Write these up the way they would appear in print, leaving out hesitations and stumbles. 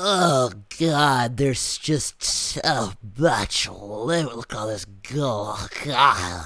Oh god, there's just so much. Look at this go. God.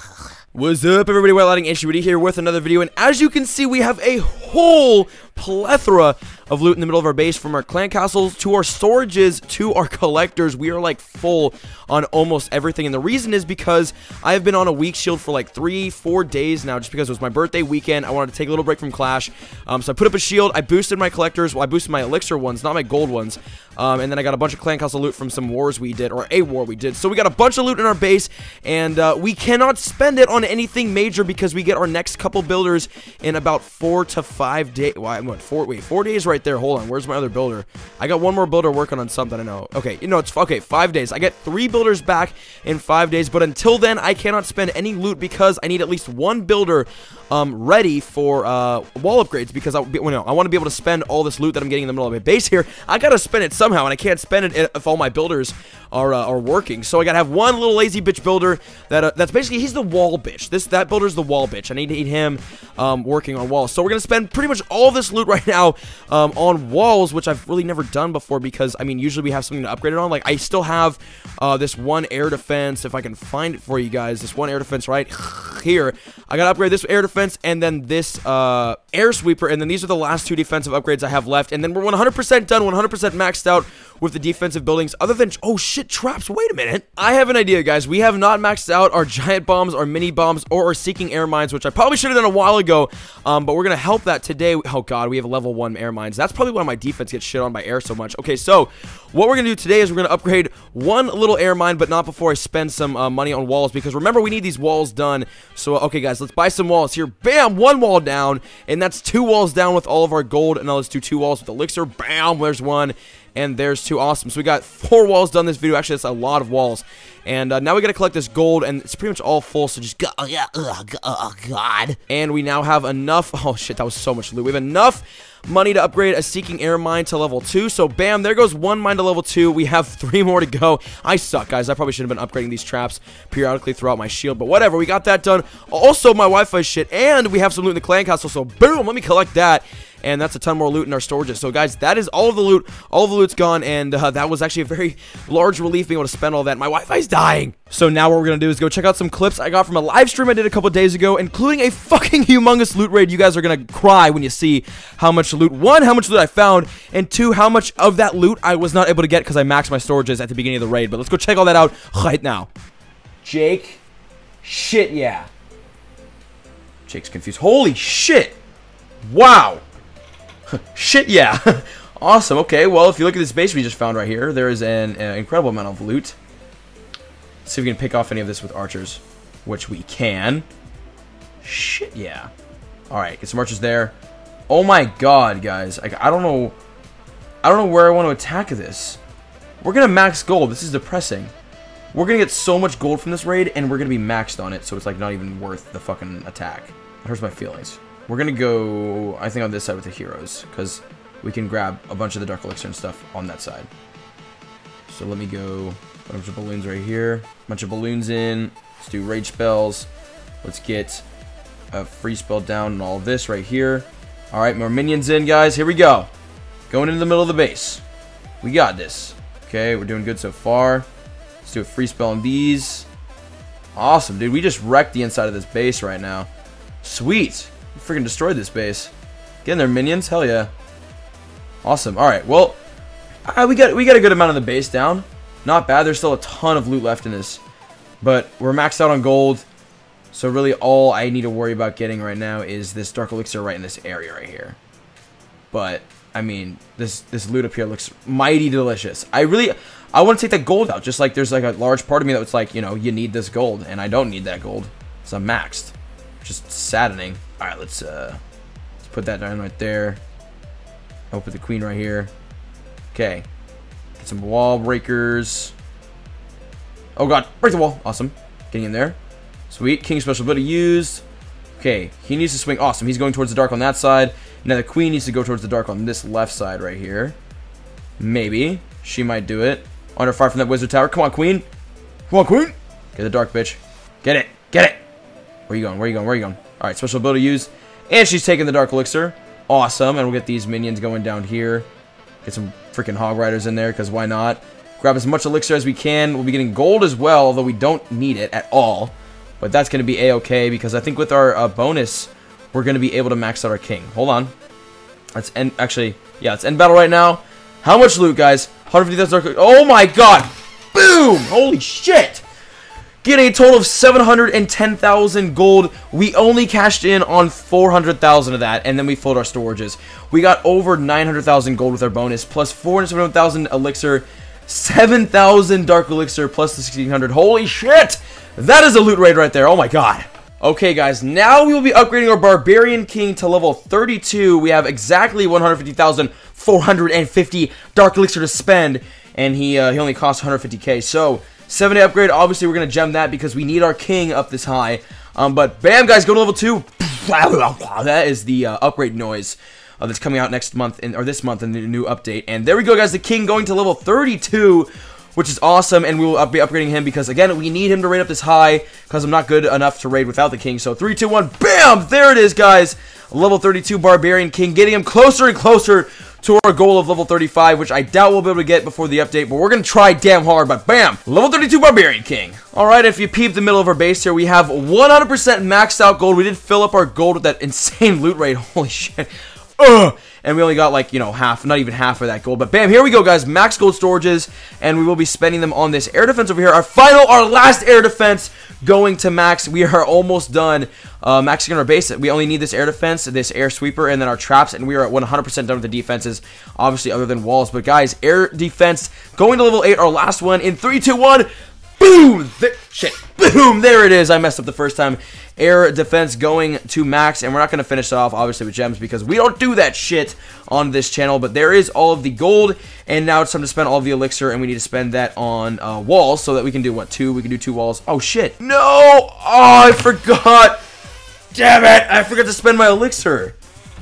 What's up everybody, Wite Lighting HWD here with another video, and as you can see we have a whole plethora of loot in the middle of our base, from our clan castles to our storages to our collectors. We are like full on almost everything, and the reason is because I have been on a weak shield for like 3-4 days now, just because it was my birthday weekend. I wanted to take a little break from Clash, so I put up a shield. I boosted my collectors. Well, I boosted my elixir ones, not my gold ones, and then I got a bunch of clan castle loot from some wars we did, or a war we did. So we got a bunch of loot in our base, and we cannot spend it on anything major because we get our next couple builders in about 4 to 5 days. Well, I went four days right there. Hold on, where's my other builder? I got one more builder working on something. I know. Okay, you know, it's okay. 5 days. I get 3 builders back in 5 days, but until then I cannot spend any loot because I need at least one builder ready for wall upgrades, because I want to be able to spend all this loot that I'm getting in the middle of my base here. I gotta spend it somehow, and I can't spend it if all my builders are working. So I gotta have one little lazy bitch builder that that's basically, he's the wall bitch. That builder's the wall bitch. I need him working on walls. So we're gonna spend pretty much all this loot right now on walls, which I've really never done before because, I mean, usually we have something to upgrade it on. Like, I still have this one air defense, if I can find it for you guys, this one air defense right here. I gotta upgrade this air defense, and then this air sweeper, and then these are the last 2 defensive upgrades I have left, and then we're 100% done, 100% maxed out with the defensive buildings, other than, oh shit, traps, wait a minute. I have an idea, guys. We have not maxed out our giant bombs, our mini bombs, or our seeking air mines, which I probably should have done a while ago, but we're gonna help that today. Oh god, we have level 1 air mines. That's probably why my defense gets shit on by air so much. Okay, so what we're gonna do today is we're gonna upgrade one little air mine, but not before I spend some money on walls, because remember, we need these walls done. So okay guys, let's buy some walls here. Bam, 1 wall down, and that's 2 walls down with all of our gold, and now let's do 2 walls with elixir. Bam, there's 1, and there's 2. Awesome. So we got 4 walls done this video. Actually, that's a lot of walls. And now we gotta collect this gold, and it's pretty much all full, so just go, oh god. And we now have enough, oh shit, that was so much loot. We have enough money to upgrade a seeking air mine to level 2, so bam, there goes 1 mine to level 2. We have 3 more to go. I suck, guys. I probably should have been upgrading these traps periodically throughout my shield, but whatever, we got that done. Also, my Wi-Fi shit, and we have some loot in the clan castle, so boom, let me collect that. And that's a ton more loot in our storages. So guys, that is all of the loot. All of the loot's gone, and that was actually a very large relief being able to spend all that. My Wi-Fi's dying. So now what we're gonna do is go check out some clips I got from a live stream I did a couple days ago, including a fucking humongous loot raid. You guys are gonna cry when you see how much loot, 1, how much loot I found, and 2, how much of that loot I was not able to get because I maxed my storages at the beginning of the raid. But let's go check all that out right now. Jake, shit yeah. Jake's confused. Holy shit. Wow. Shit, yeah. Awesome. Okay, well, if you look at this base we just found right here, there is an incredible amount of loot. Let's see if we can pick off any of this with archers, which we can. Shit, yeah. All right, get some archers there. Oh my god, guys. I don't know where I want to attack this. We're going to max gold. This is depressing. We're going to get so much gold from this raid, and we're going to be maxed on it, so it's like not even worth the fucking attack. It hurts my feelings. We're gonna go, I think, on this side with the heroes, because we can grab a bunch of the dark elixir and stuff on that side. So let me go, a bunch of balloons right here, a bunch of balloons in, let's do rage spells, let's get a free spell down and all this right here. All right, more minions in, guys, here we go. Going into the middle of the base. We got this. Okay, we're doing good so far. Let's do a free spell on these. Awesome, dude, we just wrecked the inside of this base right now. Sweet. You freaking destroyed this base. Get in there, minions. Hell yeah. Awesome. All right. Well, we got a good amount of the base down. Not bad. There's still a ton of loot left in this, but we're maxed out on gold. So really, all I need to worry about getting right now is this dark elixir right in this area right here. But I mean, this loot up here looks mighty delicious. I want to take that gold out. Just like there's like a large part of me that was like, you know, you need this gold, and I don't need that gold, so I'm maxed. Just saddening. All right, let's put that down right there. I'll put the queen right here. Okay, get some wall breakers. Oh god, break the wall. Awesome, getting in there. Sweet, king special ability used. Okay, he needs to swing. Awesome, he's going towards the dark on that side. Now the queen needs to go towards the dark on this left side right here. Maybe she might do it. Under fire from that wizard tower. Come on, queen. Come on, queen. Get the dark bitch. Get it. Get it. Where you going? Where you going? Where you going? All right, special ability used, and she's taking the dark elixir. Awesome, and we'll get these minions going down here. Get some freaking Hog Riders in there, because why not? Grab as much elixir as we can. We'll be getting gold as well, although we don't need it at all. But that's going to be a-okay, because I think with our bonus, we're going to be able to max out our king. Hold on. Let's end, actually, yeah, let's end battle right now. How much loot, guys? 150,000. Oh my god! Boom! Holy shit! Getting a total of 710,000 gold. We only cashed in on 400,000 of that, and then we filled our storages. We got over 900,000 gold with our bonus, plus 471,000 elixir, 7,000 dark elixir, plus the 1,600. Holy shit! That is a loot raid right there. Oh my god. Okay, guys, now we will be upgrading our Barbarian King to level 32. We have exactly 150,450 Dark Elixir to spend, and he only costs 150k. So, 7-day upgrade, obviously we're going to gem that because we need our King up this high. But bam, guys, go to level 2. That is the upgrade noise that's coming out next month, or this month in the new update. And there we go, guys, the King going to level 32. Which is awesome, and we will be upgrading him because, again, we need him to raid up this high because I'm not good enough to raid without the king. So, 3, 2, 1, BAM! There it is, guys! Level 32 Barbarian King, getting him closer and closer to our goal of level 35, which I doubt we'll be able to get before the update, but we're going to try damn hard, but BAM! Level 32 Barbarian King! Alright, if you peep the middle of our base here, we have 100% maxed out gold. We did fill up our gold with that insane loot raid. Holy shit. Ugh! And we only got, like, you know, half, not even half of that gold. But bam, here we go, guys. Max gold storages, and we will be spending them on this air defense over here. Our final, our last air defense going to max. We are almost done maxing our base. We only need this air defense, this air sweeper, and then our traps, and we are at 100% done with the defenses, obviously other than walls. But, guys, air defense going to level 8, our last one, in 3, 2, 1. Boom! Shit. Boom! There it is. I messed up the first time. Air defense going to max, and we're not going to finish it off, obviously, with gems because we don't do that shit on this channel, but there is all of the gold, and now it's time to spend all of the elixir, and we need to spend that on walls so that we can do, what, 2? We can do 2 walls. Oh, shit. No! Oh, I forgot. Damn it. I forgot to spend my elixir.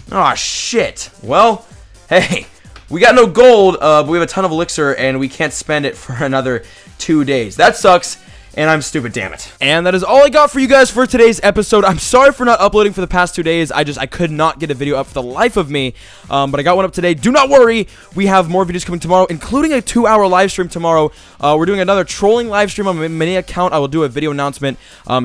Oh, shit. Well, hey. We got no gold, but we have a ton of elixir, and we can't spend it for another 2 days. That sucks, and I'm stupid, damn it. And that is all I got for you guys for today's episode. I'm sorry for not uploading for the past 2 days. I could not get a video up for the life of me, but I got one up today. Do not worry. We have more videos coming tomorrow, including a 2-hour live stream tomorrow. We're doing another trolling live stream on my mini account. I will do a video announcement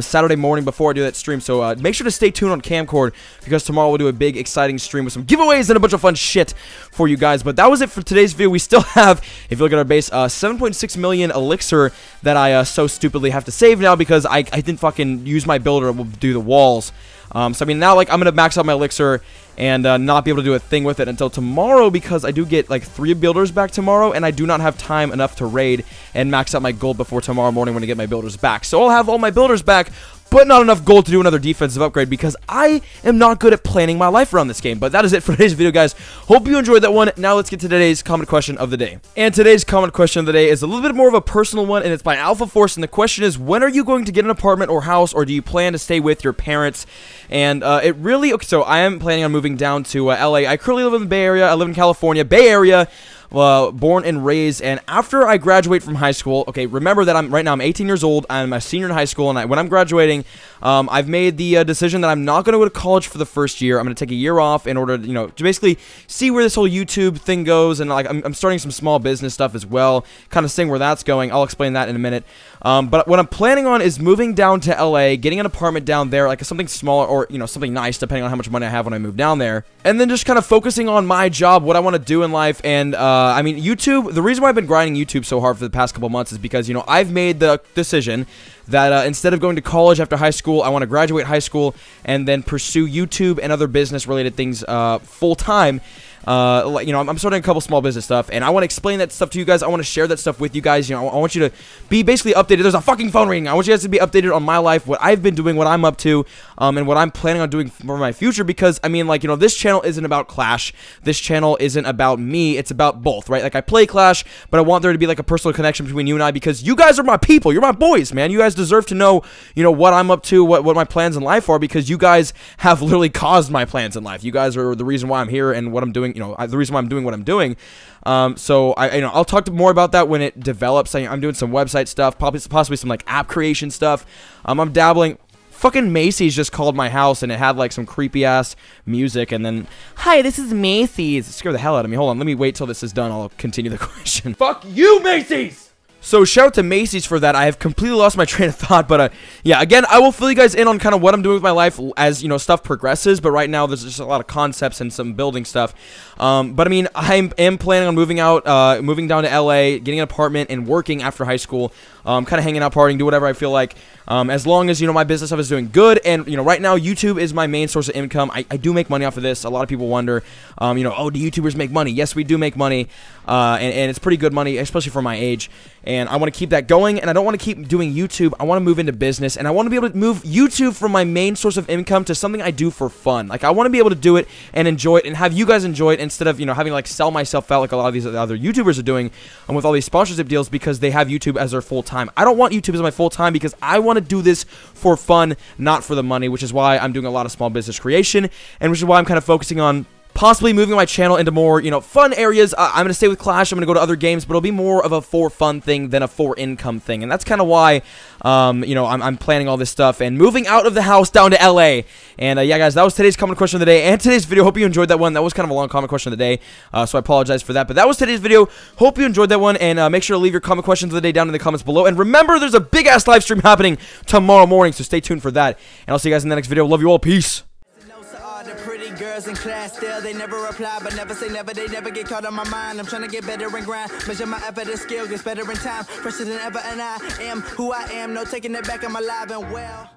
Saturday morning before I do that stream, so make sure to stay tuned on KAMCORD, because tomorrow we'll do a big, exciting stream with some giveaways and a bunch of fun shit for you guys. But that was it for today's video. We still have, if you look at our base, 7.6 million elixir that I so stupid have to save now because I didn't fucking use my builder to do the walls. So I mean now, like, I'm gonna max out my elixir and not be able to do a thing with it until tomorrow, because I do get like 3 builders back tomorrow, and I do not have time enough to raid and max out my gold before tomorrow morning when I get my builders back. So I'll have all my builders back, but not enough gold to do another defensive upgrade because I am not good at planning my life around this game. But that is it for today's video, guys. Hope you enjoyed that one. Now let's get to today's comment question of the day. And today's comment question of the day is a little bit more of a personal one, and it's by Alpha Force. And the question is, when are you going to get an apartment or house, or do you plan to stay with your parents? And it really, okay, so I am planning on moving down to LA. I currently live in the Bay Area. I live in California, Bay Area. Born and raised, and after I graduate from high school, okay, remember that I'm 18 years old, I'm a senior in high school, and when I'm graduating, I've made the decision that I'm not going to go to college for the first year. I'm going to take a year off in order to, you know, to basically see where this whole YouTube thing goes, and like I'm starting some small business stuff as well, kind of seeing where that's going. I'll explain that in a minute, but what I'm planning on is moving down to LA, getting an apartment down there, like something smaller or, you know, something nice depending on how much money I have when I move down there, and then just kind of focusing on my job, what I want to do in life, and I mean, YouTube, the reason why I've been grinding YouTube so hard for the past couple months is because, you know, I've made the decision that instead of going to college after high school, I want to graduate high school and then pursue YouTube and other business-related things full-time. You know, I'm starting a couple small business stuff, and I want to explain that stuff to you guys. I want to share that stuff with you guys. You know, I want you to be basically updated. There's a fucking phone ringing. I want you guys to be updated on my life, what I've been doing, what I'm up to, and what I'm planning on doing for my future, because, I mean, like, you know, this channel isn't about Clash. This channel isn't about me. It's about both, right? Like, I play Clash, but I want there to be, like, a personal connection between you and I, because you guys are my people. You're my boys, man. You guys deserve to know, you know, what I'm up to, what my plans in life are, because you guys have literally caused my plans in life. You guys are the reason why I'm here and what I'm doing. You know, the reason why I'm doing what I'm doing. So you know, I'll talk more about that when it develops. I'm doing some website stuff, possibly some like app creation stuff. I'm dabbling. Fucking Macy's just called my house, and it had, like, some creepy-ass music, and then, hi, this is Macy's. It scared the hell out of me. Hold on, let me wait till this is done. I'll continue the question. Fuck you, Macy's! So, shout out to Macy's for that. I have completely lost my train of thought, but, yeah, again, I will fill you guys in on kind of what I'm doing with my life as, you know, stuff progresses, but right now, there's just a lot of concepts and some building stuff, but, I mean, I am planning on moving out, moving down to LA, getting an apartment, and working after high school, kind of hanging out, partying, do whatever I feel like, as long as, you know, my business stuff is doing good, and, you know, right now, YouTube is my main source of income. I do make money off of this. A lot of people wonder, you know, oh, do YouTubers make money? Yes, we do make money, and it's pretty good money, especially for my age, and I want to keep that going, and I don't want to keep doing YouTube. I want to move into business, and I want to be able to move YouTube from my main source of income to something I do for fun. Like, I want to be able to do it and enjoy it and have you guys enjoy it instead of, you know, having, like, sell myself out like a lot of these other YouTubers are doing with all these sponsorship deals because they have YouTube as their full-time. I don't want YouTube as my full-time because I want to do this for fun, not for the money, which is why I'm doing a lot of small business creation and which is why I'm kind of focusing on possibly moving my channel into more, you know, fun areas. I'm going to stay with Clash. I'm going to go to other games, but it'll be more of a for fun thing than a for income thing. And that's kind of why, you know, I'm planning all this stuff and moving out of the house down to LA. And yeah, guys, that was today's comment question of the day and today's video. Hope you enjoyed that one. That was kind of a long comment question of the day, so I apologize for that. But that was today's video. Hope you enjoyed that one. And make sure to leave your comment questions of the day down in the comments below. And remember, there's a big ass live stream happening tomorrow morning, so stay tuned for that. And I'll see you guys in the next video. Love you all. Peace. Girls in class still, they never reply, but never say never, they never get caught on my mind. I'm trying to get better and grind, measure my effort and skill, gets better in time, fresher than ever, and I am who I am, no taking it back, I'm alive and well.